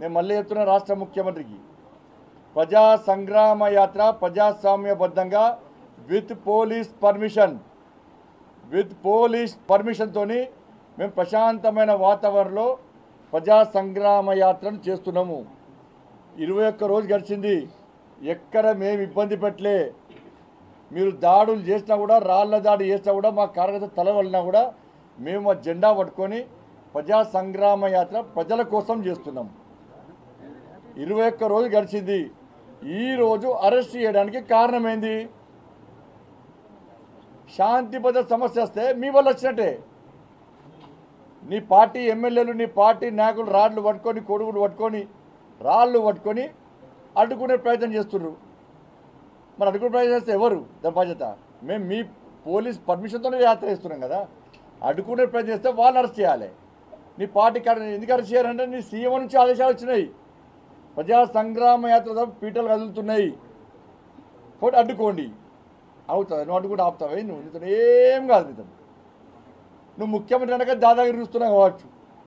నేను మళ్ళీ చెప్తున్నా రాష్ట్ర ముఖ్యమంత్రికి ప్రజా సంగ్రామ యాత్ర ప్రజాస్వామ్యబద్ధంగా విత్ పోలీస్ పర్మిషన్ తోని మేము ప్రశాంతమైన వాతావరణంలో ప్రజా సంగ్రామ యాత్రను చేస్తున్నాము. 21 రోజు గడిచింది, ఎక్కడ మేము ఇబ్బంది పెట్టలే. మీరు దాడులు చేసినా కూడా, రాళ్ల దాడి చేసినా కూడా, మా కార్యకర్త తలవలినా కూడా మేము జెండా పట్టుకొని ప్రజా సంగ్రామ యాత్ర ప్రజల కోసం చేస్తున్నాం. 21 రోజు గడిచింది. ఈరోజు అరెస్ట్ చేయడానికి కారణమైంది శాంతి భద్రత సమస్య వస్తే మీ వల్ల వచ్చినట్టే. నీ పార్టీ ఎమ్మెల్యేలు, నీ పార్టీ నాయకులు రాళ్ళు పట్టుకొని, కొడుగులు పట్టుకొని, రాళ్ళు పట్టుకొని అడ్డుకునే ప్రయత్నం చేస్తున్నారు. మరి అడ్డుకునే ప్రయత్నం చేస్తే ఎవరు దాని బాధ్యత? మేము మీ పోలీస్ పర్మిషన్తోనే యాత్ర చేస్తున్నాం కదా. అడ్డుకునే ప్రయత్నం చేస్తే వాళ్ళు అరెస్ట్ చేయాలి. నీ పార్టీ ఎందుకు అరెస్ట్ చేయాలంటే నీ సీఎం నుంచి ఆదేశాలు వచ్చినాయి. ప్రజా సంగ్రామ యాత్ర పీటలు కదులుతున్నాయి కాబట్టి అడ్డుకోండి. అవుతావు నువ్వు, అడ్డుకుంటే ఆపుతావు. నువ్వు నీతో ఏం కాదు, నీతో నువ్వు ముఖ్యమంత్రి అనగా దాదాగిరి చూస్తున్నావు కావచ్చు.